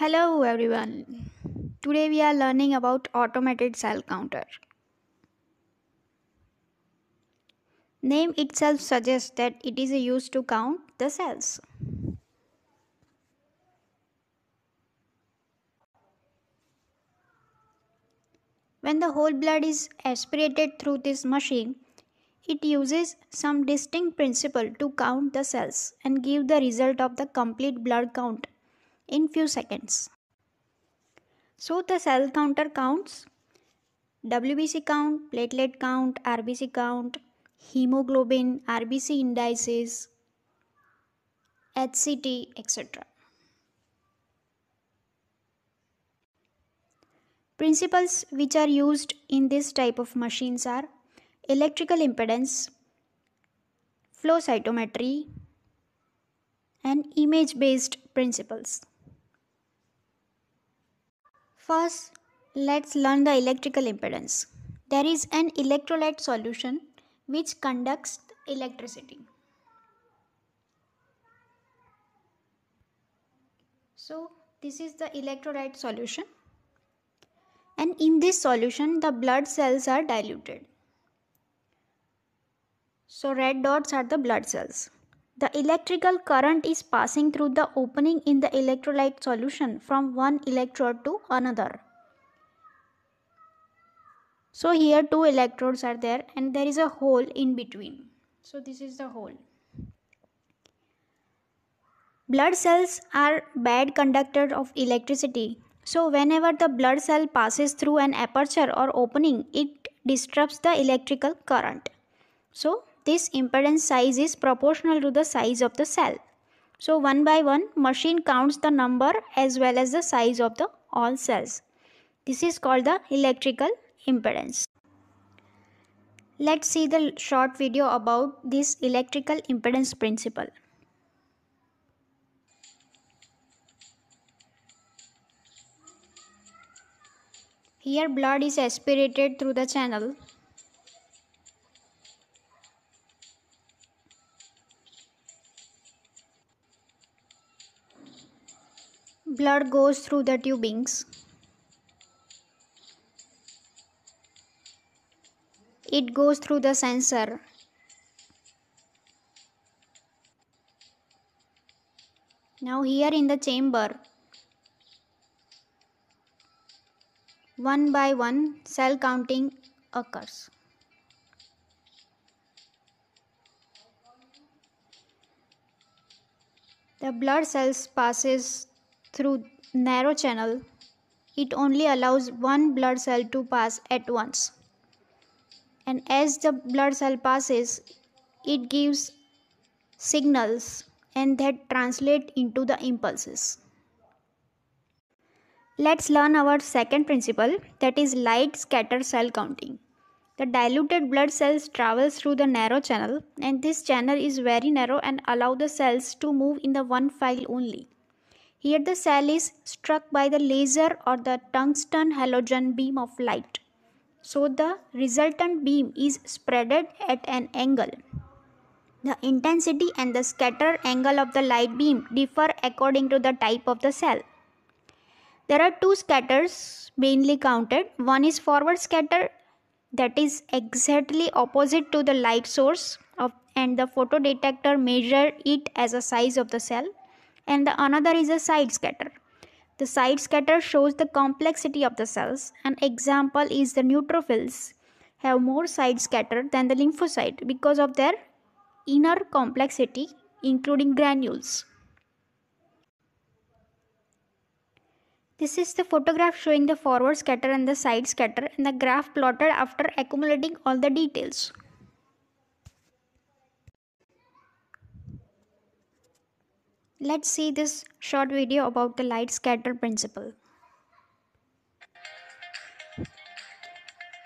Hello everyone. Today we are learning about automated cell counter. Name itself suggests that it is used to count the cells. When the whole blood is aspirated through this machine, it uses some distinct principle to count the cells and give the result of the complete blood count in few seconds. So the cell counter counts WBC count, platelet count, RBC count, hemoglobin, RBC indices, HCT, etc. Principles which are used in this type of machines are electrical impedance, flow cytometry, and image-based principles. First, let's learn the electrical impedance. There is an electrolyte solution which conducts electricity. So, this is the electrolyte solution. And in this solution, the blood cells are diluted. So, red dots are the blood cells. The electrical current is passing through the opening in the electrolyte solution from one electrode to another. So here two electrodes are there and there is a hole in between. So this is the hole. Blood cells are bad conductors of electricity. So whenever the blood cell passes through an aperture or opening, it disrupts the electrical current. So this impedance size is proportional to the size of the cell. So one by one, machine counts the number as well as the size of the all cells. This is called the electrical impedance. Let's see the short video about this electrical impedance principle. Here blood is aspirated through the channel. Blood goes through the tubings. It goes through the sensor. Now here in the chamber, one by one cell counting occurs. The blood cells passes through narrow channel, it only allows one blood cell to pass at once. And as the blood cell passes, it gives signals and that translate into the impulses. Let's learn our second principle, that is light scatter cell counting. The diluted blood cells travels through the narrow channel, and this channel is very narrow and allow the cells to move in the one file only. Here the cell is struck by the laser or the tungsten halogen beam of light. So the resultant beam is spreaded at an angle. The intensity and the scatter angle of the light beam differ according to the type of the cell. There are two scatters mainly counted. One is forward scatter, that is exactly opposite to the light source and the photodetector measures it as a size of the cell. And the another is a side scatter. The side scatter shows the complexity of the cells. An example is the neutrophils have more side scatter than the lymphocyte because of their inner complexity, including granules. This is the photograph showing the forward scatter and the side scatter, and the graph plotted after accumulating all the details. Let's see this short video about the light scatter principle.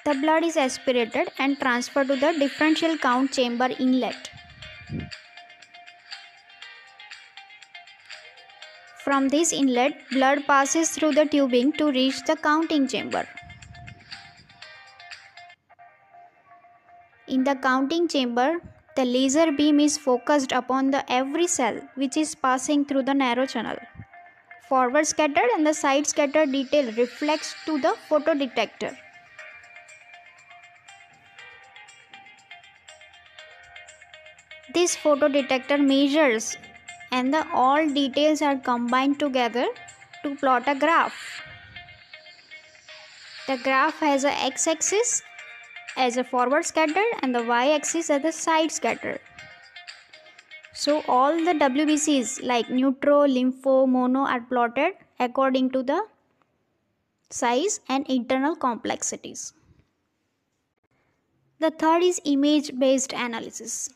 The blood is aspirated and transferred to the differential count chamber inlet. From this inlet, blood passes through the tubing to reach the counting chamber. In the counting chamber, the laser beam is focused upon every cell which is passing through the narrow channel. forward scatter and the side scatter detail reflects to the photodetector. This photodetector measures and the all details are combined together to plot a graph. The graph has a x-axis as a forward scatter and the y-axis as a side scatter. So all the WBCs like neutro, lympho, mono are plotted according to the size and internal complexities. The third is image-based analysis.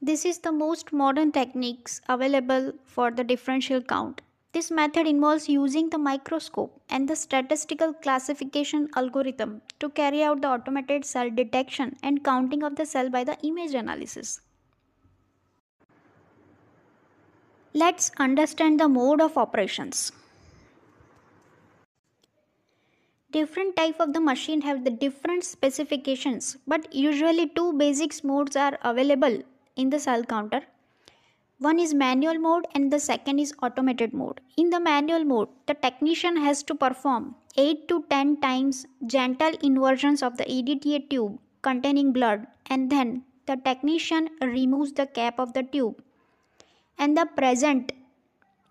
This is the most modern techniques available for the differential count. This method involves using the microscope and the statistical classification algorithm to carry out the automated cell detection and counting of the cell by the image analysis. Let's understand the mode of operations. Different types of the machine have the different specifications, but usually two basic modes are available in the cell counter. One is manual mode and the second is automated mode. In the manual mode, the technician has to perform 8 to 10 times gentle inversions of the EDTA tube containing blood, and then the technician removes the cap of the tube and the present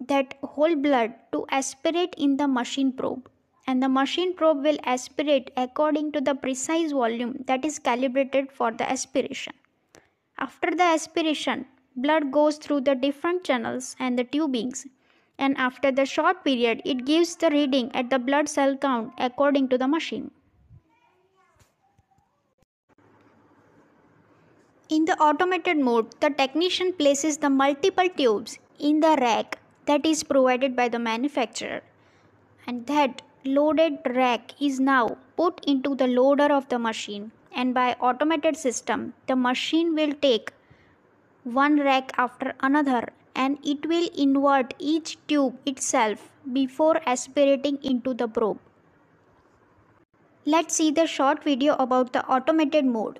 that whole blood to aspirate in the machine probe, and the machine probe will aspirate according to the precise volume that is calibrated for the aspiration. After the aspiration, blood goes through the different channels and the tubings, and after the short period it gives the reading at the blood cell count according to the machine. In the automated mode, the technician places the multiple tubes in the rack that is provided by the manufacturer, and that loaded rack is now put into the loader of the machine, and by automated system the machine will take one rack after another and it will invert each tube itself before aspirating into the probe. Let's see the short video about the automated mode.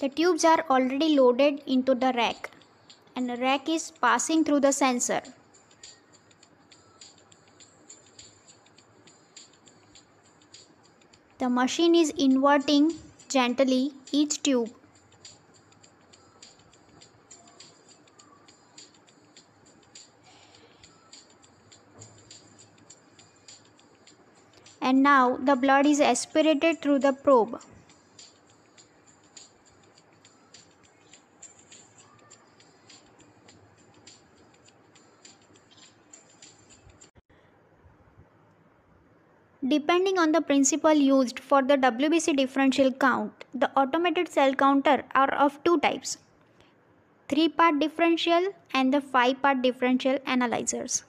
The tubes are already loaded into the rack and the rack is passing through the sensor. The machine is inverting gently each tube. And now the blood is aspirated through the probe. Depending on the principle used for the WBC differential count, the automated cell counter are of two types: 3-part differential and the 5-part differential analyzers.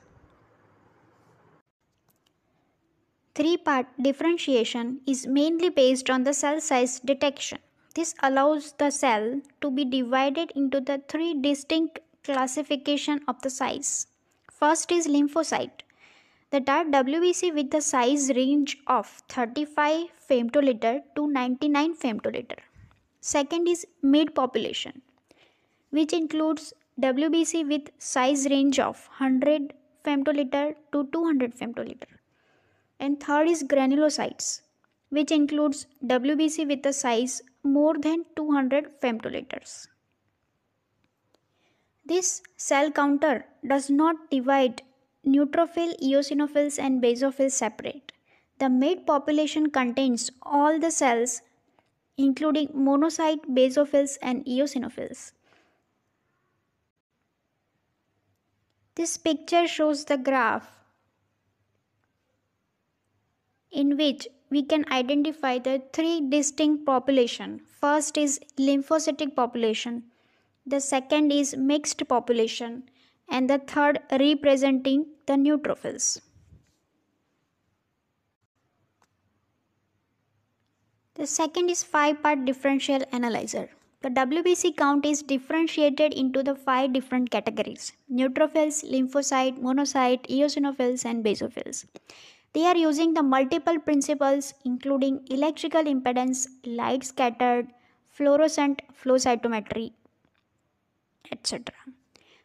3-part differentiation is mainly based on the cell size detection. This allows the cell to be divided into the three distinct classifications of the size. First is lymphocyte, that are WBC with the size range of 35 femtoliter to 99 femtoliter. Second is mid-population, which includes WBC with size range of 100 femtoliter to 200 femtoliter. And third is granulocytes, which includes WBC with the size more than 200 femtoliters. This cell counter does not divide neutrophil, eosinophils and basophils separate. The mid population contains all the cells including monocyte, basophils and eosinophils. This picture shows the graph in which we can identify the three distinct populations. First is lymphocytic population, the second is mixed population, and the third representing the neutrophils. The second is 5-part differential analyzer. The WBC count is differentiated into the 5 different categories: neutrophils, lymphocyte, monocyte, eosinophils and basophils. They are using the multiple principles including electrical impedance, light scattered, fluorescent flow cytometry, etc.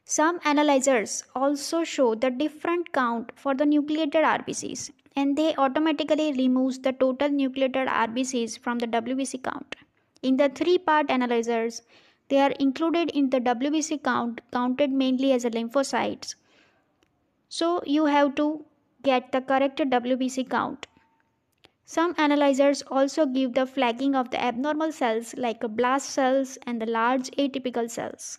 Some analyzers also show the different count for the nucleated RBCs, and they automatically remove the total nucleated RBCs from the WBC count. In the three-part analyzers, they are included in the WBC count, counted mainly as a lymphocytes. So you have to get the correct WBC count. Some analyzers also give the flagging of the abnormal cells like blast cells and the large atypical cells.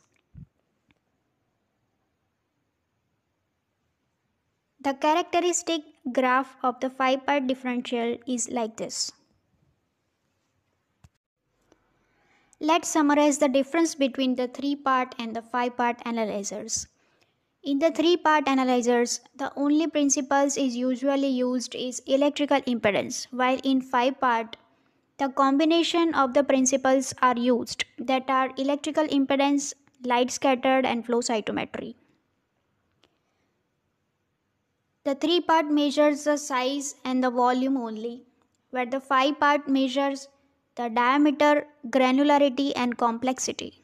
The characteristic graph of the five-part differential is like this. Let's summarize the difference between the three-part and the five-part analyzers. In the three-part analyzers, the only principles is usually used is electrical impedance, while in five-part, the combination of the principles are used, that are electrical impedance, light scattered, and flow cytometry. The three-part measures the size and the volume only, where the five-part measures the diameter, granularity, and complexity.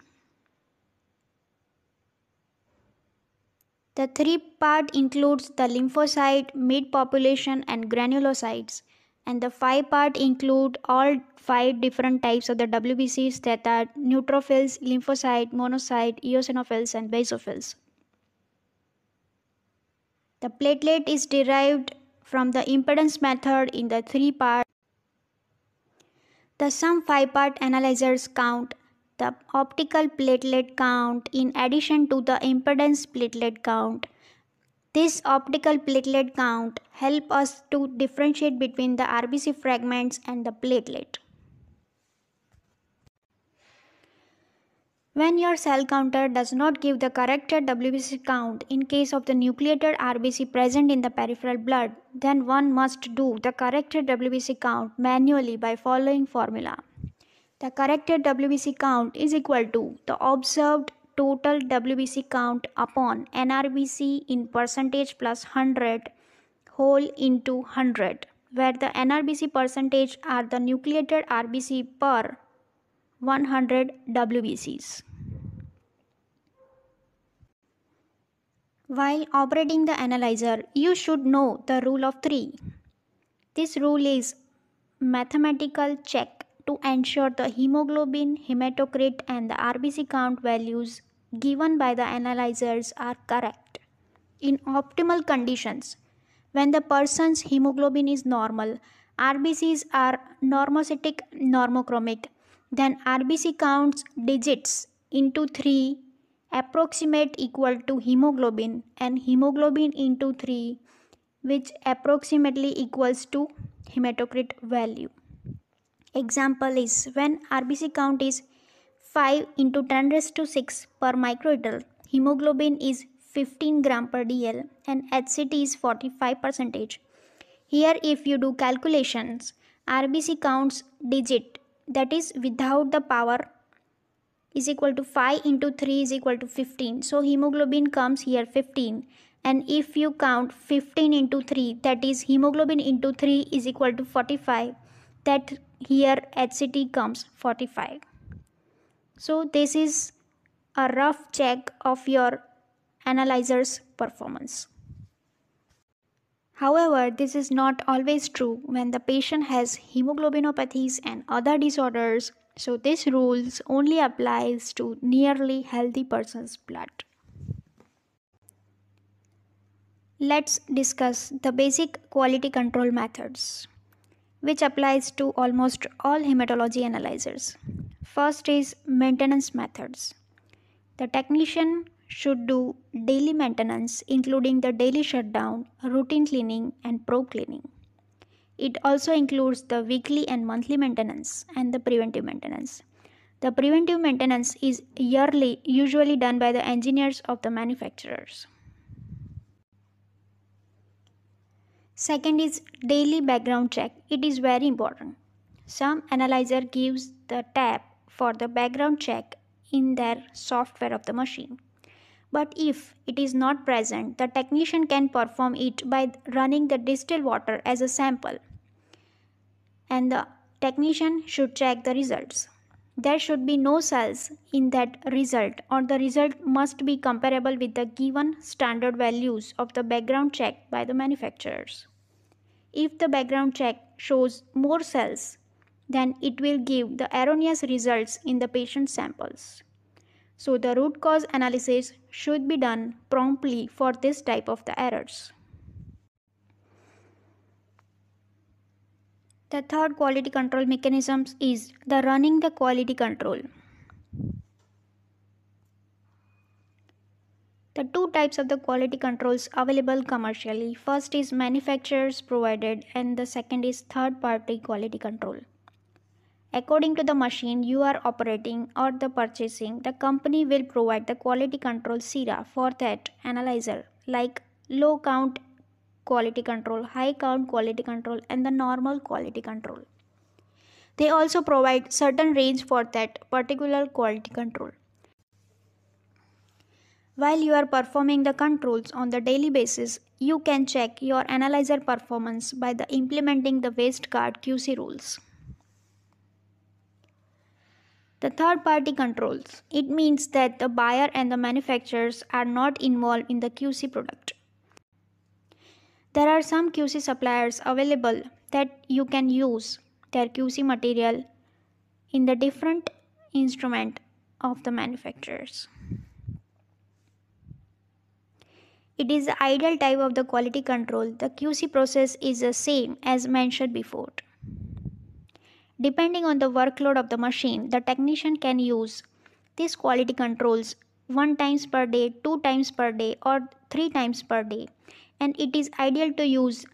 The three-part includes the lymphocyte, mid-population, and granulocytes, and the five-part include all five different types of the WBCs, that are neutrophils, lymphocyte, monocyte, eosinophils, and basophils. The platelet is derived from the impedance method in the three-part. The some five-part analyzers count the optical platelet count in addition to the impedance platelet count. This optical platelet count helps us to differentiate between the RBC fragments and the platelet. When your cell counter does not give the correct WBC count in case of the nucleated RBC present in the peripheral blood, then one must do the correct WBC count manually by following formula. The correct WBC count is equal to the observed total WBC count upon NRBC in percentage plus 100 whole into 100, where the NRBC percentage are the nucleated RBC per 100 WBCs. While operating the analyzer, you should know the rule of 3. This rule is mathematical check to ensure the hemoglobin, hematocrit, and the RBC count values given by the analyzers are correct. In optimal conditions, when the person's hemoglobin is normal, RBCs are normocytic, normochromic, then RBC counts digits into 3 approximate equal to hemoglobin, and hemoglobin into 3 which approximately equals to hematocrit value. Example is when RBC count is 5 into 10 raised to 6 per microliter, hemoglobin is 15 gram per dl and HCT is 45%. Here if you do calculations, RBC counts digit, that is without the power, is equal to 5 into 3 is equal to 15. So hemoglobin comes here 15. And if you count 15 into 3, that is hemoglobin into 3 is equal to 45. That here HCT comes 45. So this is a rough check of your analyzer's performance. However, this is not always true when the patient has hemoglobinopathies and other disorders, so this rule only applies to nearly healthy person's blood. Let's discuss the basic quality control methods, which applies to almost all hematology analyzers. First is maintenance methods. The technician should do daily maintenance, including the daily shutdown, routine cleaning, and probe cleaning. It also includes the weekly and monthly maintenance and the preventive maintenance. The preventive maintenance is yearly, usually done by the engineers of the manufacturers. Second is daily background check. It is very important. Some analyzer gives the tab for the background check in their software of the machine. But if it is not present, the technician can perform it by running the distilled water as a sample, and the technician should check the results. there should be no cells in that result, or the result must be comparable with the given standard values of the background check by the manufacturers. If the background check shows more cells, then it will give the erroneous results in the patient samples. So the root cause analysis should be done promptly for this type of the errors. The third quality control mechanisms is the running the quality control. The two types of the quality controls available commercially, first is manufacturers provided and the second is third party quality control. According to the machine you are operating or the purchasing, the company will provide the quality control sera for that analyzer, like low count quality control, high count quality control and the normal quality control. They also provide certain range for that particular quality control. While you are performing the controls on the daily basis, you can check your analyzer performance by the implementing the Wasteguard QC rules. The third party controls, it means that the buyer and the manufacturers are not involved in the QC product. There are some QC suppliers available that you can use their QC material in the different instrument of the manufacturers. It is the ideal type of the quality control. The QC process is the same as mentioned before. Depending on the workload of the machine, the technician can use these quality controls 1 time per day, 2 times per day or 3 times per day. And it is ideal to use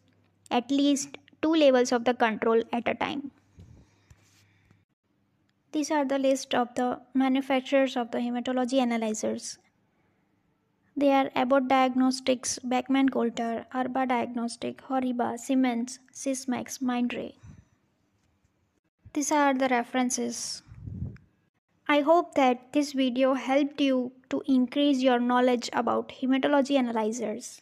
at least 2 levels of the control at a time. These are the list of the manufacturers of the hematology analyzers. They are Abbott Diagnostics, Beckman Coulter, Arba Diagnostic, Horiba, Siemens, Sysmex, Mindray. These are the references. I hope that this video helped you to increase your knowledge about hematology analyzers.